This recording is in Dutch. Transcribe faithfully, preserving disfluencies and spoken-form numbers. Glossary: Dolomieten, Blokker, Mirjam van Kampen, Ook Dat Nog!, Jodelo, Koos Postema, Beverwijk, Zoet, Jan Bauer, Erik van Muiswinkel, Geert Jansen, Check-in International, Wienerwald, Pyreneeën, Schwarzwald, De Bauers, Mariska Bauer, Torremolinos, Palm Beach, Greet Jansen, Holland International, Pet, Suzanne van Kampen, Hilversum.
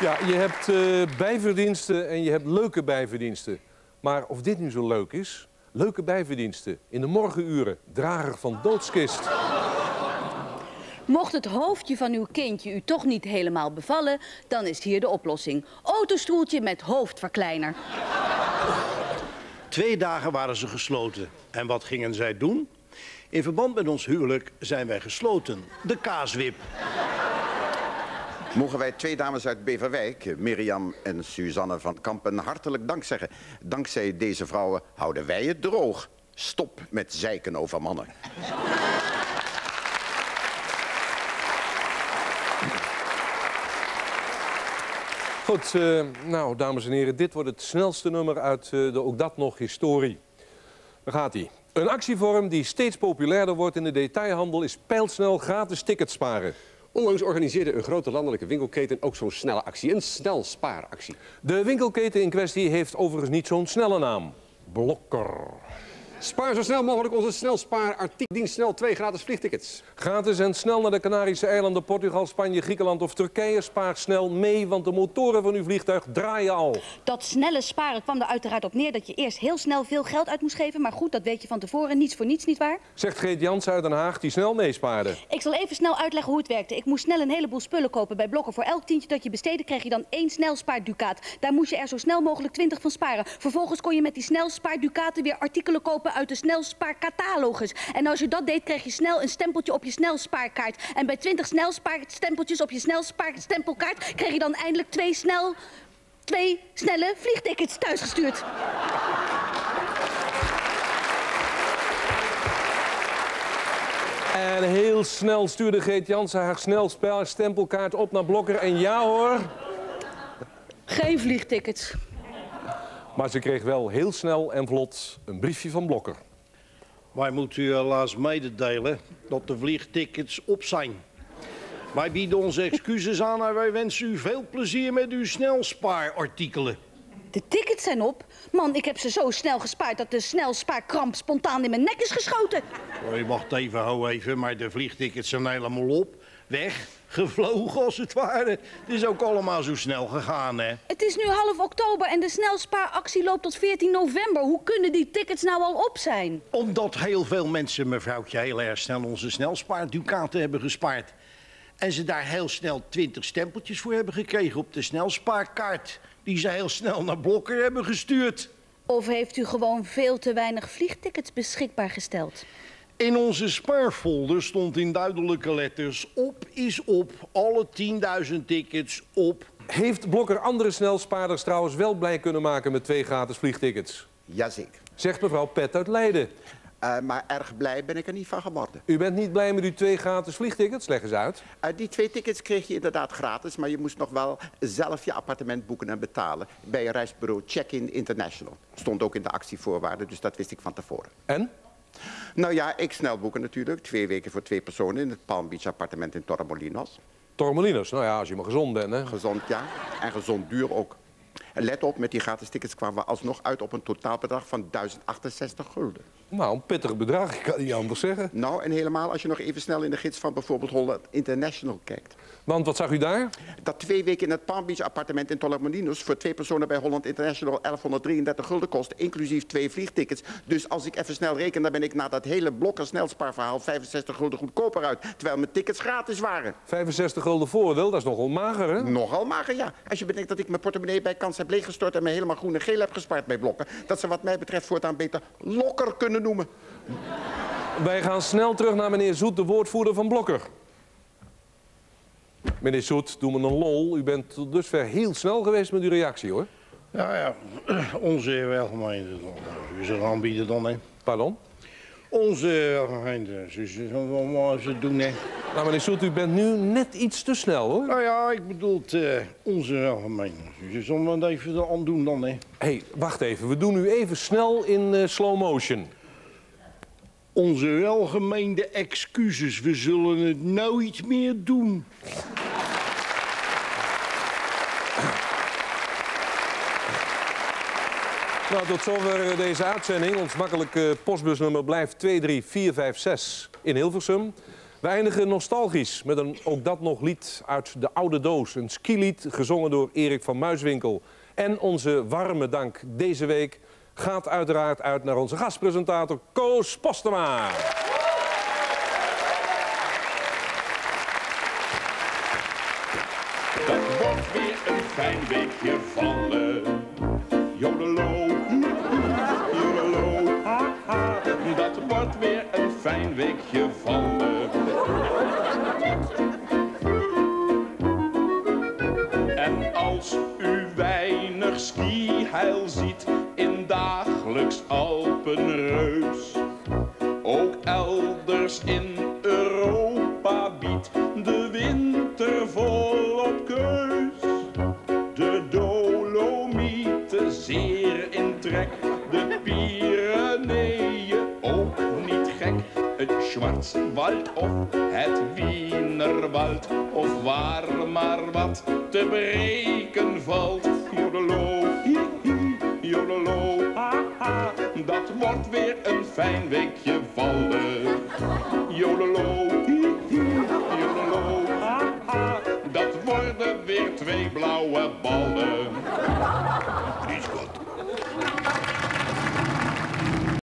Ja, je hebt uh, bijverdiensten en je hebt leuke bijverdiensten. Maar of dit nu zo leuk is, leuke bijverdiensten. In de morgenuren, drager van doodskist. Mocht het hoofdje van uw kindje u toch niet helemaal bevallen, dan is hier de oplossing. Autostoeltje met hoofdverkleiner. Twee dagen waren ze gesloten. En wat gingen zij doen? In verband met ons huwelijk zijn wij gesloten. De kaaswip. Mogen wij twee dames uit Beverwijk, Mirjam en Suzanne van Kampen, hartelijk dank zeggen. Dankzij deze vrouwen houden wij het droog. Stop met zeiken over mannen. Goed, euh, nou, dames en heren, dit wordt het snelste nummer uit euh, de Ook Dat Nog! Historie. Daar gaat hij. Een actievorm die steeds populairder wordt in de detailhandel is pijlsnel gratis tickets sparen. Onlangs organiseerde een grote landelijke winkelketen ook zo'n snelle actie, een snelspaaractie. De winkelketen in kwestie heeft overigens niet zo'n snelle naam. Blokker. Spaar zo snel mogelijk onze snelspaarartikeldienst Snel twee gratis vliegtickets. Gratis en snel naar de Canarische eilanden, Portugal, Spanje, Griekenland of Turkije. Spaar snel mee, want de motoren van uw vliegtuig draaien al. Dat snelle sparen kwam er uiteraard op neer dat je eerst heel snel veel geld uit moest geven. Maar goed, dat weet je van tevoren. Niets voor niets, nietwaar? Zegt Geert Jansen uit Den Haag, die snel meespaarde. Ik zal even snel uitleggen hoe het werkte. Ik moest snel een heleboel spullen kopen bij Blokker. Voor elk tientje dat je besteedde kreeg je dan één snelspaarducaat. Daar moest je er zo snel mogelijk twintig van sparen. Vervolgens kon je met die snelspaarducaten weer artikelen kopen uit de snelspaarcatalogus. En als je dat deed, kreeg je snel een stempeltje op je snelspaarkaart. En bij twintig snelspaarstempeltjes op je snelspaarstempelkaart kreeg je dan eindelijk twee, snel, twee snelle vliegtickets thuisgestuurd. En heel snel stuurde Greet Jansen haar snelspaarstempelkaart op naar Blokker. En ja hoor... geen vliegtickets. Maar ze kreeg wel heel snel en vlot een briefje van Blokker. Wij moeten u helaas mededelen dat de vliegtickets op zijn. Wij bieden onze excuses aan en wij wensen u veel plezier met uw snelspaarartikelen. De tickets zijn op? Man, ik heb ze zo snel gespaard dat de snelspaarkramp spontaan in mijn nek is geschoten. Je wacht even, hou even, maar de vliegtickets zijn helemaal op. Weg, gevlogen als het ware. Het is ook allemaal zo snel gegaan, hè? Het is nu half oktober en de snelspaaractie loopt tot veertien november. Hoe kunnen die tickets nou al op zijn? Omdat heel veel mensen, mevrouwtje, heel erg snel onze snelspaarducaten hebben gespaard. En ze daar heel snel twintig stempeltjes voor hebben gekregen op de snelspaarkaart. Die ze heel snel naar Blokker hebben gestuurd. Of heeft u gewoon veel te weinig vliegtickets beschikbaar gesteld? In onze spaarfolder stond in duidelijke letters: op is op, alle tienduizend tickets op. Heeft Blokker andere snelspaarders trouwens wel blij kunnen maken met twee gratis vliegtickets? Jazeker. Zegt mevrouw Pet uit Leiden. Uh, maar erg blij ben ik er niet van geworden. U bent niet blij met uw twee gratis vliegtickets? Leg eens uit. Uh, die twee tickets kreeg je inderdaad gratis, maar je moest nog wel zelf je appartement boeken en betalen. Bij een reisbureau Check-in International. Stond ook in de actievoorwaarden, dus dat wist ik van tevoren. En? Nou ja, ik snel boeken natuurlijk. Twee weken voor twee personen in het Palm Beach appartement in Torremolinos. Torremolinos? Nou ja, als je maar gezond bent, hè? Gezond, ja. En gezond duur ook. En let op, met die gratis tickets kwamen we alsnog uit op een totaalbedrag van duizend achtenzestig gulden. Nou, een pittig bedrag, ik kan het niet anders zeggen. Nou, en helemaal als je nog even snel in de gids van bijvoorbeeld Holland International kijkt. Want wat zag u daar? Dat twee weken in het Palm Beach appartement in Torremolinos voor twee personen bij Holland International elfhonderddrieëndertig gulden kost, inclusief twee vliegtickets. Dus als ik even snel reken, dan ben ik na dat hele Blokker snelspaarverhaal vijfenzestig gulden goedkoper uit, terwijl mijn tickets gratis waren. vijfenzestig gulden voordeel, dat is nogal mager, hè? Nogal mager, ja. Als je bedenkt dat ik mijn portemonnee bij kans heb leeggestort en me helemaal groen en geel heb gespaard bij Blokker, dat ze wat mij betreft voortaan beter Lokker kunnen noemen. Wij gaan snel terug naar meneer Zoet, de woordvoerder van Blokker. Meneer Zoet, doe me een lol. U bent tot dusver heel snel geweest met uw reactie, hoor. Ja, ja. Onze welgemeende... U zal aanbieden dan, hè. Pardon? Onze welgemeende... Ze doen, hè. Nou, meneer Zoet, u bent nu net iets te snel, hoor. Nou ja, ik bedoel uh, onze welgemeende... Ze zullen het even aan doen dan, hè. Hé, hey, wacht even. We doen nu even snel in uh, slow motion. Onze welgemeende excuses. We zullen het nooit meer doen. Nou, tot zover deze uitzending. Ons makkelijke postbusnummer blijft twee drie vier vijf zes in Hilversum. We eindigen nostalgisch met een Ook Dat Nog! Lied uit de oude doos. Een skilied gezongen door Erik van Muiswinkel. En onze warme dank deze week gaat uiteraard uit naar onze gastpresentator Koos Postema. Dat wordt weer een fijn weekje vallen. Jodelo, jodelo, ha, ha. Dat wordt weer een fijn weekje vallen. En als u weinig skiheil ziet in dagelijks Alpenreus, ook elders in Europa biedt de winter volop keus. De Dolomieten zeer in trek, de Pyreneeën ook niet gek. Het Schwarzwald of het Wienerwald, of waar maar wat te breken valt. Jodelo, hi, hi, jodelo, ha, ha. Dat wordt weer een fijn weekje vallen. Jodelo, hi, hi, jodelo, ha, ha. Dat worden weer twee blauwe ballen. Die is goed.